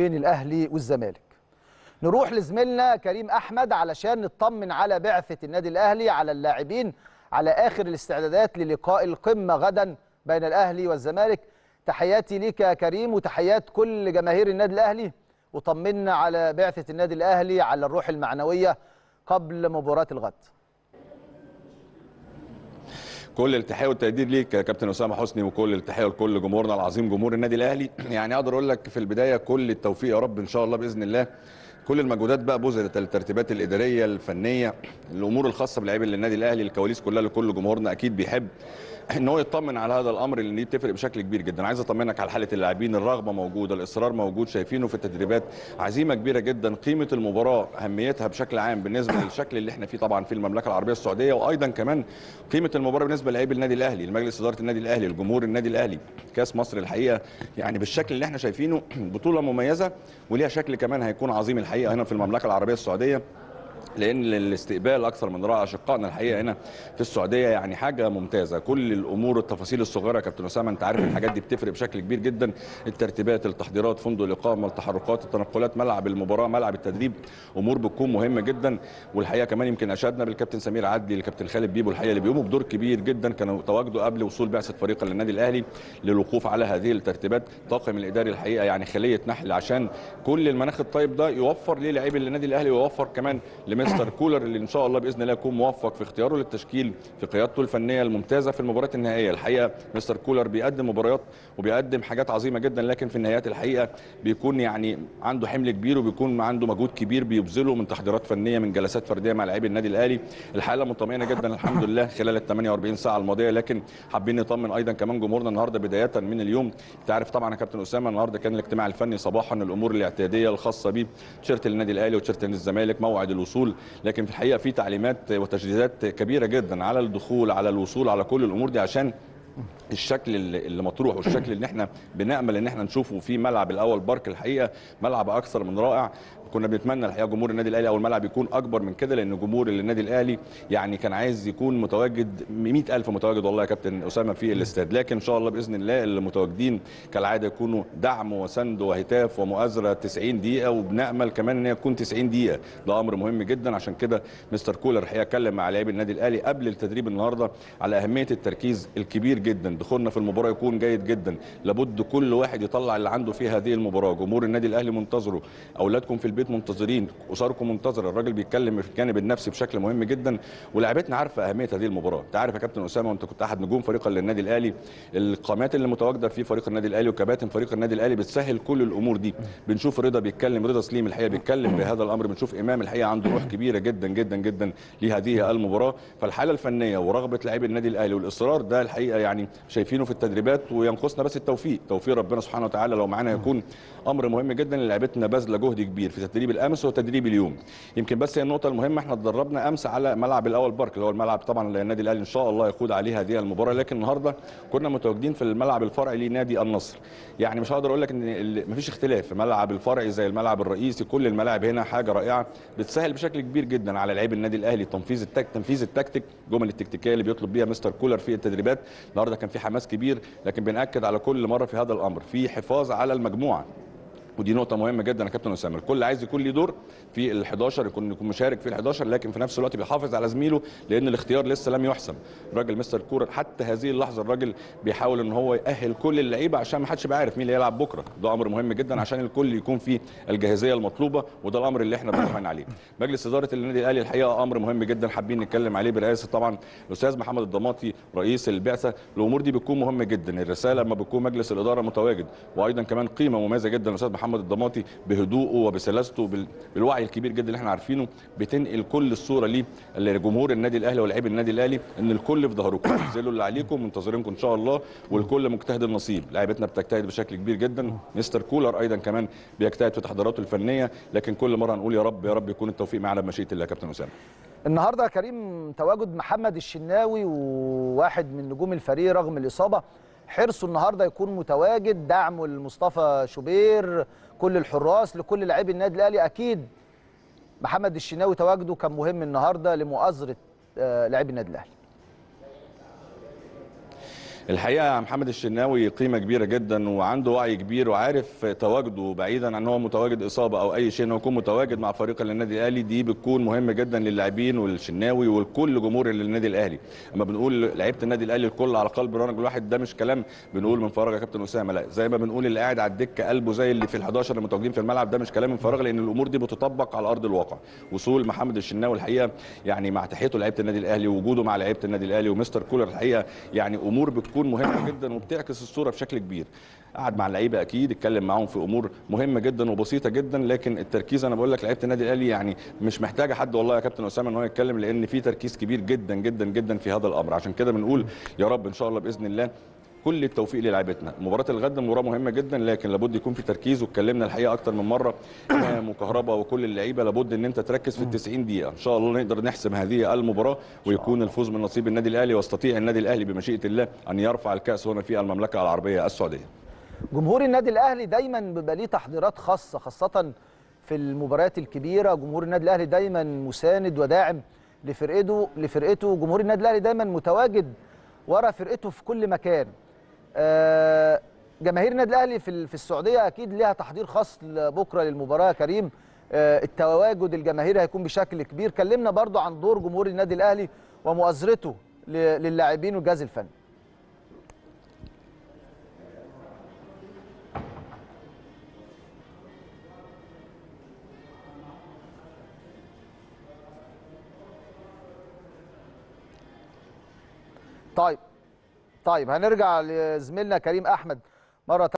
بين الاهلي والزمالك. نروح لزميلنا كريم احمد علشان نطمن على بعثه النادي الاهلي على اللاعبين على اخر الاستعدادات للقاء القمه غدا بين الاهلي والزمالك. تحياتي ليك يا كريم وتحيات كل جماهير النادي الاهلي، وطمنا على بعثه النادي الاهلي على الروح المعنويه قبل مباراه الغد. كل التحيه والتقدير ليك يا كابتن اسامه حسني، وكل التحيه لكل جمهورنا العظيم جمهور النادي الاهلي. يعني اقدر اقول لك في البدايه كل التوفيق يا رب ان شاء الله باذن الله. كل المجهودات بقى بذلت، الترتيبات الاداريه، الفنيه، الامور الخاصه بلاعيبه النادي الاهلي، الكواليس كلها، لكل جمهورنا اكيد بيحب ان هو يطمن على هذا الامر لان دي بتفرق بشكل كبير جدا. عايز اطمنك على حاله اللاعبين، الرغبه موجوده، الاصرار موجود، شايفينه في التدريبات، عزيمه كبيره جدا، قيمه المباراه اهميتها بشكل عام بالنسبه للشكل اللي احنا فيه طبعا في المملكه العربيه السعوديه، وايضا كمان قيمه المباراه بالنسبه للاعيبه النادي الاهلي، لمجلس اداره النادي الاهلي، لجمهور النادي الاهلي. كاس مصر الحقيقه يعني بالشكل اللي احنا شايفينه بطوله مميزه وليها شكل كمان هيكون عظيم الحقيقه هنا في المملكه العربيه السعوديه، لان الاستقبال اكثر من رائع. اشقائنا الحقيقه هنا في السعوديه يعني حاجه ممتازه. كل الامور التفاصيل الصغيره يا كابتن اسامه انت عارف الحاجات دي بتفرق بشكل كبير جدا، الترتيبات، التحضيرات، فندق الاقامه، التحركات، التنقلات، ملعب المباراه، ملعب التدريب، امور بتكون مهمه جدا. والحقيقه كمان يمكن اشادنا بالكابتن سمير عدلي، الكابتن خالد بيبو، الحقيقه اللي بيقوموا بدور كبير جدا، كانوا تواجدوا قبل وصول بعثه فريق للنادي الاهلي للوقوف على هذه الترتيبات. طاقم الاداري الحقيقه يعني خليه نحل عشان كل المناخ الطيب ده يوفر للاعيبه النادي الاهلي، ويوفر كمان مستر كولر اللي ان شاء الله باذن الله يكون موفق في اختياره للتشكيل في قيادته الفنيه الممتازه في المباريات النهائيه. الحقيقه مستر كولر بيقدم مباريات وبيقدم حاجات عظيمه جدا، لكن في النهايات الحقيقه بيكون يعني عنده حمل كبير وبيكون عنده مجهود كبير بيبذله من تحضيرات فنيه، من جلسات فرديه مع لاعبي النادي الاهلي. الحاله مطمئنه جدا الحمد لله خلال ال 48 ساعه الماضيه، لكن حابين نطمن ايضا كمان جمهورنا النهارده بدايه من اليوم. انت عارف طبعا يا كابتن اسامه النهارده كان الاجتماع الفني صباحا، الامور الاعتياديه الخاصه بيه، تيشيرت النادي الاهلي وتيشيرت الزمالك، موعد الوصول، لكن في الحقيقه في تعليمات وتشديدات كبيره جدا على الدخول، على الوصول، على كل الامور دي عشان الشكل اللي مطروح والشكل اللي احنا بنامل ان احنا نشوفه في ملعب الاول بارك. الحقيقه ملعب اكثر من رائع، كنا بنتمنى الحقيقه جمهور النادي الاهلي او الملعب يكون اكبر من كده، لان جمهور النادي الاهلي يعني كان عايز يكون متواجد 100,000 متواجد والله يا كابتن اسامه في الاستاد، لكن ان شاء الله باذن الله المتواجدين كالعاده يكونوا دعم وسند وهتاف ومؤازره 90 دقيقه، وبنامل كمان ان هي تكون 90 دقيقه، ده امر مهم جدا. عشان كده مستر كولر الحقيقه اتكلم مع لاعبي النادي الاهلي قبل التدريب النهارده على اهميه التركيز الكبير جدا، دخولنا في المباراه يكون جيد جدا، لابد كل واحد يطلع اللي عنده في هذه المباراه. جمهور النادي الاهلي منتظره، اولادكم في البيت منتظرين، اسركم منتظره. الراجل بيتكلم في الجانب النفسي بشكل مهم جدا، ولاعيبتنا عارفه اهميه هذه المباراه. انت عارف يا كابتن اسامه وانت كنت احد نجوم فريق النادي الاهلي، القامات اللي متواجده في فريق النادي الاهلي وكباتن فريق النادي الاهلي بتسهل كل الامور دي. بنشوف رضا بيتكلم، رضا سليم الحقيقه بيتكلم بهذا الامر، بنشوف امام الحقيقه عنده روح كبيره جدا جدا جدا لهذه المباراه. فالحاله الفنيه ورغبه لاعيبه النادي الاهلي والاصرار ده الحقيقه يعني شايفينه في التدريبات، وينقصنا بس التوفيق، توفيق ربنا سبحانه وتعالى لو معانا يكون امر مهم جدا. لعيبتنا باذله جهد كبير في تدريب الامس وتدريب اليوم. يمكن بس هي النقطه المهمه، احنا اتدربنا امس على ملعب الاول بارك اللي هو الملعب طبعا النادي الاهلي ان شاء الله يقود عليه هذه المباراه، لكن النهارده كنا متواجدين في الملعب الفرعي لنادي النصر. يعني مش هقدر اقول لك ان مفيش اختلاف، الملعب الفرعي زي الملعب الرئيسي، كل الملاعب هنا حاجه رائعه بتسهل بشكل كبير جدا على لاعبي النادي الاهلي تنفيذ التكتيك، الجمل التكتيكيه اللي بيطلب بيها مستر كولر في التدريبات. النهارده كان في حماس كبير، لكن بنأكد على كل مره في هذا الامر في حفاظ على المجموعه، ودي نقطة مهمة جدا يا كابتن أسامة. الكل عايز يكون ليه دور في ال 11 يكون مشارك في ال 11، لكن في نفس الوقت بيحافظ على زميله لأن الاختيار لسه لم يحسم. الراجل مستر كولر حتى هذه اللحظة الراجل بيحاول إن هو يأهل كل اللعيبة عشان ما حدش يبقى عارف مين اللي هيلعب بكرة، ده أمر مهم جدا عشان الكل يكون فيه الجاهزية المطلوبة، وده الأمر اللي احنا بنتمنى عليه. مجلس إدارة النادي الأهلي الحقيقة أمر مهم جدا حابين نتكلم عليه برئاسة طبعا الأستاذ محمد الضماطي رئيس البعثة. الأمور دي بتكون مهمة جدا، الرسالة لما بتكون مجلس الإدارة متواجد، وأيضا كمان قيمة مميزة جدا الأستاذ محمد الضماطي بهدوءه وبسلاسته بالوعي الكبير جدا اللي احنا عارفينه، بتنقل كل الصوره ليه لجمهور النادي الاهلي ولاعيبه النادي الاهلي ان الكل في ظهركم، انزلوا اللي عليكم، منتظرينكم ان شاء الله، والكل مجتهد النصيب. لاعيبتنا بتجتهد بشكل كبير جدا، مستر كولر ايضا كمان بيجتهد في تحضيراته الفنيه، لكن كل مره نقول يا رب يا رب يكون التوفيق معانا بمشيئه الله. يا كابتن اسامه النهارده يا كريم تواجد محمد الشناوي وواحد من نجوم الفريق رغم الاصابه، حرصه النهارده يكون متواجد، دعمه لمصطفى شوبير، كل الحراس، لكل لاعبي النادي الاهلي. اكيد محمد الشناوي تواجده كان مهم النهارده لمؤازره لاعبي النادي الاهلي. الحقيقه محمد الشناوي قيمه كبيره جدا وعنده وعي كبير وعارف تواجده بعيدا عن هو متواجد اصابه او اي شيء، انه يكون متواجد مع فريق النادي الاهلي دي بتكون مهمه جدا للاعبين والشناوي ولكل جمهور النادي الاهلي. اما بنقول لعيبه النادي الاهلي الكل على قلب رانج الواحد، ده مش كلام بنقول من فراغ يا كابتن اسامه، لا زي ما بنقول اللي قاعد على الدكه قلبه زي اللي في ال11 اللي متواجدين في الملعب، ده مش كلام من فراغ لان الامور دي بتطبق على ارض الواقع. وصول محمد الشناوي الحقيقه يعني مع تحيته لعيبه النادي الاهلي ووجوده مع لعيبه النادي الاهلي ومستر كولر الحقيقه يعني امور بتكون مهمه جدا وبتعكس الصوره بشكل كبير. قعد مع اللعيبه اكيد اتكلم معاهم في امور مهمه جدا وبسيطه جدا، لكن التركيز انا بقول لك لعيبه النادي الاهلي يعني مش محتاجه حد والله يا كابتن اسامه ان هو يتكلم، لان في تركيز كبير جدا جدا جدا في هذا الامر. عشان كده بنقول يا رب ان شاء الله باذن الله كل التوفيق للاعبتنا. مباراه الغد مباراه مهمه جدا، لكن لابد يكون في تركيز، واتكلمنا الحقيقه اكتر من مره امام وكهرباء وكل اللعيبه لابد ان انت تركز في ال90 دقيقه. ان شاء الله نقدر نحسم هذه المباراه ويكون الفوز من نصيب النادي الاهلي، ويستطيع النادي الاهلي بمشيئه الله ان يرفع الكاس هنا في المملكه العربيه السعوديه. جمهور النادي الاهلي دايما بيبقى ليه تحضيرات خاصه في المباريات الكبيره، جمهور النادي الاهلي دايما مساند وداعم لفرقته، جمهور النادي الاهلي دايما متواجد ورا فرقته في كل مكان. جماهير النادي الاهلي في السعوديه اكيد ليها تحضير خاص بكره للمباراه يا كريم. التواجد الجماهيري هيكون بشكل كبير. كلمنا برضو عن دور جمهور النادي الاهلي ومؤازرته للاعبين والجهاز الفني. طيب هنرجع لزميلنا كريم أحمد مرة